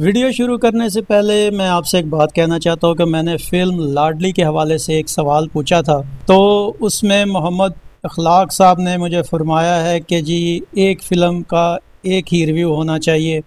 Video शुरू करने से पहले मैं आपसे एक बात कहना चाहता हूँ कि मैंने फ़िल्म लाडली के हवाले से एक सवाल पूछा था, तो उसमें मोहम्मद अखलाक साहब ने मुझे फरमाया है कि जी एक फ़िल्म का एक ही रिव्यू होना चाहिए।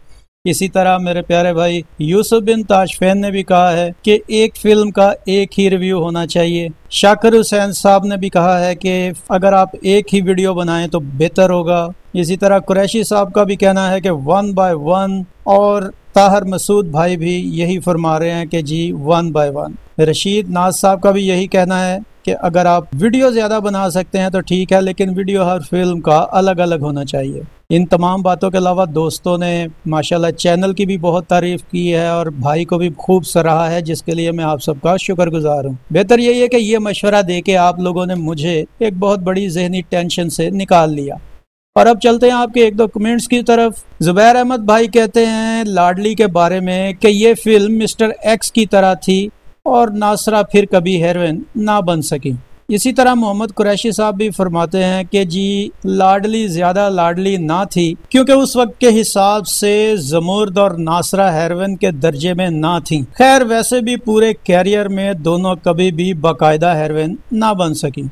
इसी तरह मेरे प्यारे भाई यूसुफ बिन ताशफैन ने भी कहा है कि एक फ़िल्म का एक ही रिव्यू होना चाहिए। शाकिर हुसैन साहब ने भी कहा है कि अगर आप एक ही वीडियो बनाएं तो बेहतर होगा। इसी तरह कुरैशी साहब का भी कहना है कि 1 by 1, और ताहर मसूद भाई भी यही फरमा रहे हैं कि जी 1 by 1। रशीद नाज साहब का भी यही कहना है कि अगर आप वीडियो ज़्यादा बना सकते हैं तो ठीक है, लेकिन वीडियो हर फिल्म का अलग अलग होना चाहिए। इन तमाम बातों के अलावा दोस्तों ने माशाल्लाह चैनल की भी बहुत तारीफ़ की है और भाई को भी खूब सराहा है, जिसके लिए मैं आप सबका शुक्रगुजार हूँ। बेहतर यही है कि ये मशवरा दे के आप लोगों ने मुझे एक बहुत बड़ी जहनी टेंशन से निकाल लिया। और अब चलते हैं आपके एक दो कमेंट्स की तरफ। जुबैर अहमद भाई कहते हैं लाडली के बारे में कि ये फिल्म मिस्टर एक्स की तरह थी और नासरा फिर कभी हेरोइन ना बन सकी। इसी तरह मोहम्मद कुरैशी साहब भी फरमाते हैं कि जी लाडली ज़्यादा लाडली ना थी, क्योंकि उस वक्त के हिसाब से जमूर्द और नासरा हेरोइन के दर्जे में ना थी। खैर वैसे भी पूरे कैरियर में दोनों कभी भी बाकायदा हेरोइन ना बन सकी।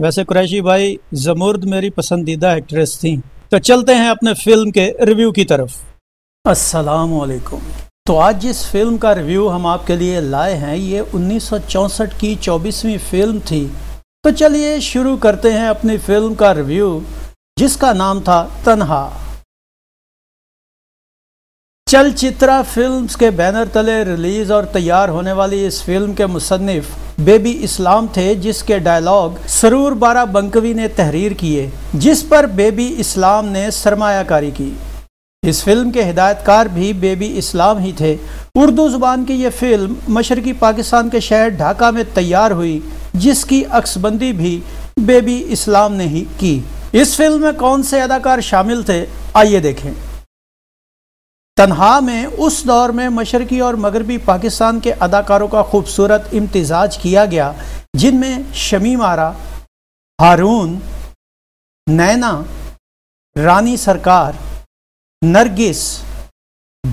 वैसे कुरैशी भाई जमूर्द मेरी पसंदीदा एक्ट्रेस थी। तो चलते हैं अपने फिल्म के रिव्यू की तरफ। अस्सलाम वालेकुम। तो आज जिस फिल्म का रिव्यू हम आपके लिए लाए हैं ये 1964 की 24वीं फिल्म थी। तो चलिए शुरू करते हैं अपनी फिल्म का रिव्यू, जिसका नाम था तन्हा। चलचित्रा फिल्म्स के बैनर तले रिलीज और तैयार होने वाली इस फिल्म के मुसन्निफ बेबी इस्लाम थे, जिसके डायलॉग सरूर बारा बंकवी ने तहरीर किए, जिस पर बेबी इस्लाम ने सरमायाकारी की। इस फिल्म के हिदायतकार भी बेबी इस्लाम ही थे। उर्दू ज़ुबान की ये फिल्म मशरकी पाकिस्तान के शहर ढाका में तैयार हुई, जिसकी अक्सबंदी भी बेबी इस्लाम ने ही की। इस फिल्म में कौन से अदाकार शामिल थे, आइए देखें। तन्हा में उस दौर में मशरकी और मगरबी पाकिस्तान के अदाकारों का खूबसूरत इम्तिजाज किया गया, जिनमें शमीमारा हारून, नैना रानी सरकार, नरगिस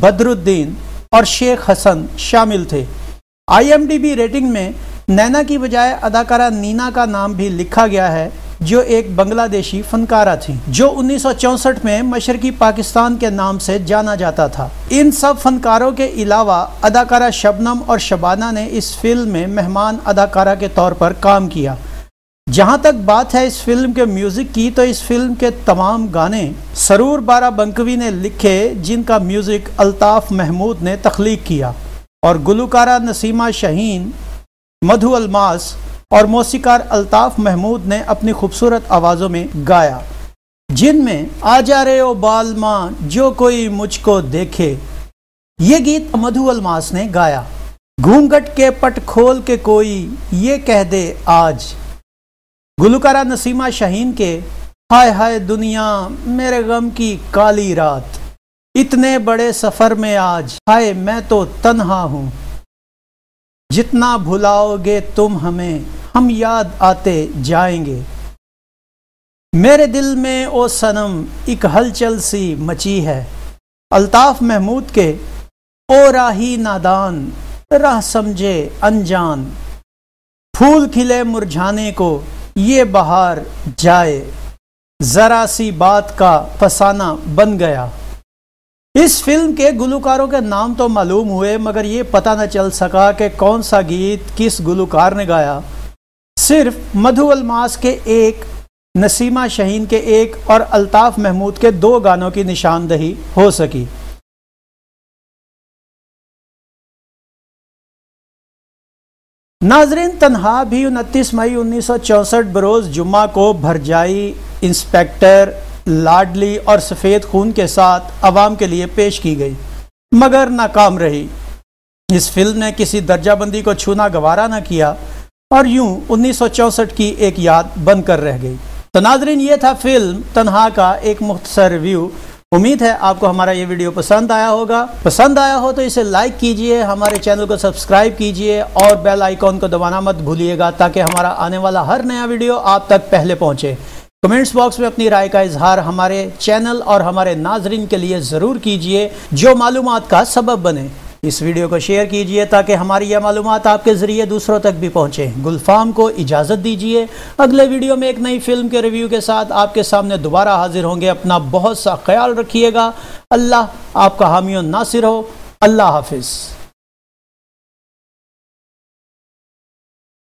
बदरुद्दीन और शेख हसन शामिल थे। IMDB रेटिंग में नैना की बजाय अदाकारा नीना का नाम भी लिखा गया है, जो एक बांग्लादेशी फनकारा थी, जो 1964 में मशरकी पाकिस्तान के नाम से जाना जाता था। इन सब फनकारों के अलावा अदाकारा शबनम और शबाना ने इस फिल्म में मेहमान अदाकारा के तौर पर काम किया। जहां तक बात है इस फिल्म के म्यूज़िक की, तो इस फिल्म के तमाम गाने सरूर बारा बंकवी ने लिखे, जिनका म्यूज़िक अल्ताफ महमूद ने तख्लीक किया, और गुलकारा नसीमा शाहीन, मधु अलमास और मौसीकार अल्ताफ महमूद ने अपनी खूबसूरत आवाज़ों में गाया, जिनमें आ जा रे ओ बाल माँ जो कोई मुझको देखे, ये गीत मधु अलमास ने गाया। घूंघट के पट खोल के कोई ये कह दे आज, गुलकारा नसीमा शाहीन के हाय हाय दुनिया मेरे गम की काली रात, इतने बड़े सफ़र में आज हाय मैं तो तन्हा हूँ, जितना भुलाओगे तुम हमें हम याद आते जाएंगे, मेरे दिल में ओ सनम एक हलचल सी मची है, अल्ताफ महमूद के ओ राही नादान राह समझे अनजान, फूल खिले मुरझाने को ये बहार जाए, ज़रा सी बात का फसाना बन गया। इस फिल्म के गुलकारों के नाम तो मालूम हुए, मगर ये पता न चल सका कि कौन सा गीत किस गुलकार ने गाया। सिर्फ मधु अलमास के एक, नसीमा शाहीन के एक और अल्ताफ महमूद के 2 गानों की निशानदही हो सकी। नाजरीन तन्हा भी 29 मई 1964 बरोज़ जुम्मा को भरजाई, इंस्पेक्टर लाडली और सफ़ेद खून के साथ आवाम के लिए पेश की गई, मगर नाकाम रही। इस फिल्म ने किसी दर्जाबंदी को छूना गवारा ना किया और यूं 1964 की एक याद बनकर रह गई। तो नाजरीन ये था फिल्म तन्हा का एक मुख्तसर रिव्यू। उम्मीद है आपको हमारा ये वीडियो पसंद आया होगा। पसंद आया हो तो इसे लाइक कीजिए, हमारे चैनल को सब्सक्राइब कीजिए और बेल आइकॉन को दबाना मत भूलिएगा, ताकि हमारा आने वाला हर नया वीडियो आप तक पहले पहुँचे। कमेंट्स बॉक्स में अपनी राय का इजहार हमारे चैनल और हमारे नाजरीन के लिए ज़रूर कीजिए जो मालूमात का सबब बने। इस वीडियो को शेयर कीजिए ताकि हमारी यह मालूमात आपके ज़रिए दूसरों तक भी पहुँचें। गुलफाम को इजाज़त दीजिए, अगले वीडियो में एक नई फिल्म के रिव्यू के साथ आपके सामने दोबारा हाजिर होंगे। अपना बहुत सा ख्याल रखिएगा। अल्लाह आपका हामी और नासिर हो। अल्लाह हाफिज़।